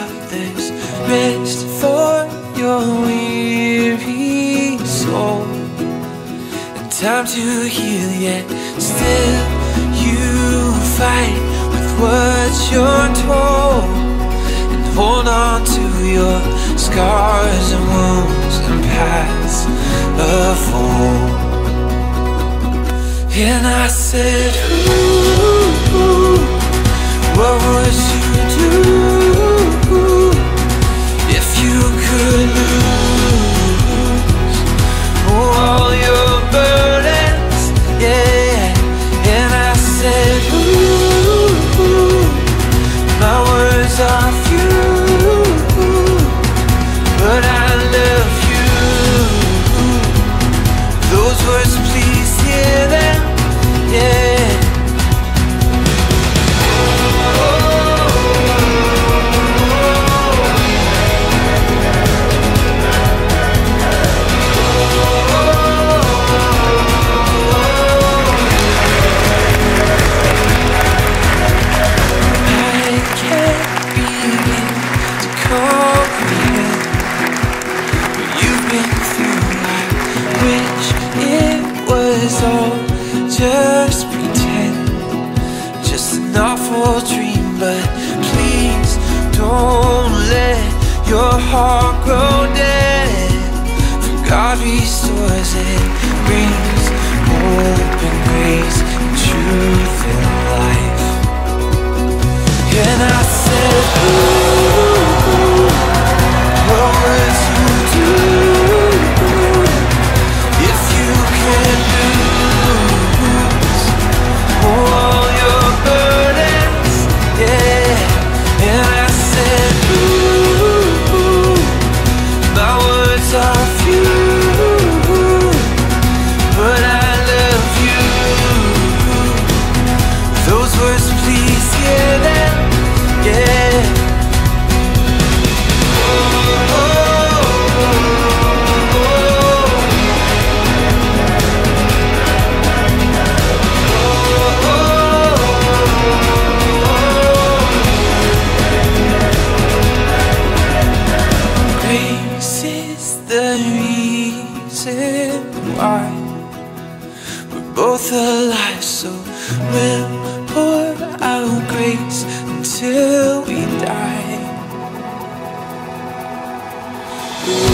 of this rest for your weary soul, and time to heal, yet still you fight with what you're told, and hold on to your scars and wounds and paths of old. And I said, ooh, what would you do if you could lose all your burdens? Yeah, and I said, ooh, my words are few, but I love you. Those words, please hear them. Yeah. Just pretend, just an awful dream, but please don't let your heart grow dead, for God restores and brings hope and grace and truth and life. And I said, ooh, what would you do if you could lose all your burdens? Yeah, and I said, ooh, my words are few, but I love you. Those words, please hear them. Yeah. Both alive, so we'll pour out grace until we die.